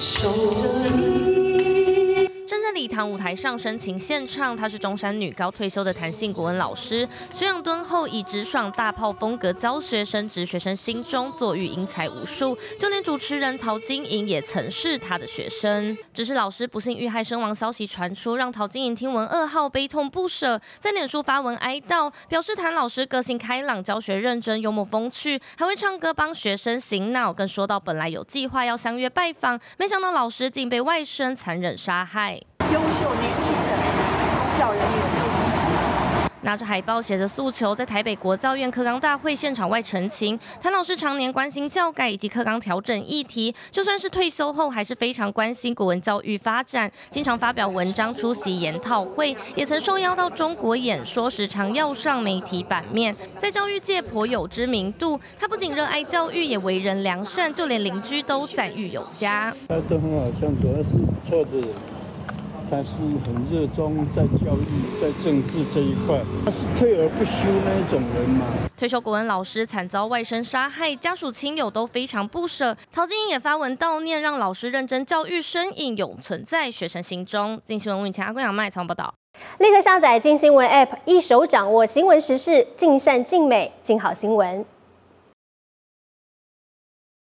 守着你。站在礼堂舞台上深情献唱，她是中山女高退休的弹性国文老师，学养敦厚，以直爽大炮风格教学，深植学生心中，作育英才无数。就连主持人陶晶莹也曾是她的学生。只是老师不幸遇害身亡消息传出，让陶晶莹听闻噩耗悲痛不舍，在脸书发文哀悼，表示谭老师个性开朗，教学认真，幽默风趣，还会唱歌帮学生醒脑，更说到本来有计划要相约拜访，没想到老师竟被外甥残忍杀害。 优秀年轻的公教人员都离职。拿着海报写着诉求，在台北国教院课纲大会现场外陈情。谭老师常年关心教改以及课纲调整议题，就算是退休后，还是非常关心国文教育发展，经常发表文章，出席研讨会，也曾受邀到中国演说，时常要上媒体版面，在教育界颇有知名度。他不仅热爱教育，也为人良善，就连邻居都赞誉有加。他都很好看，主要是不错的人。 他是很热衷在教育、在政治这一块，他是退而不休那一种人嘛。退休国文老师惨遭外甥杀害，家属亲友都非常不舍。陶晶莹也发文悼念，让老师认真教育身影永存在学生心中。镜新闻吴阿公杨麦采访报道。立刻下载镜新闻 App， 一手掌握新闻时事，尽善尽美，镜好新闻。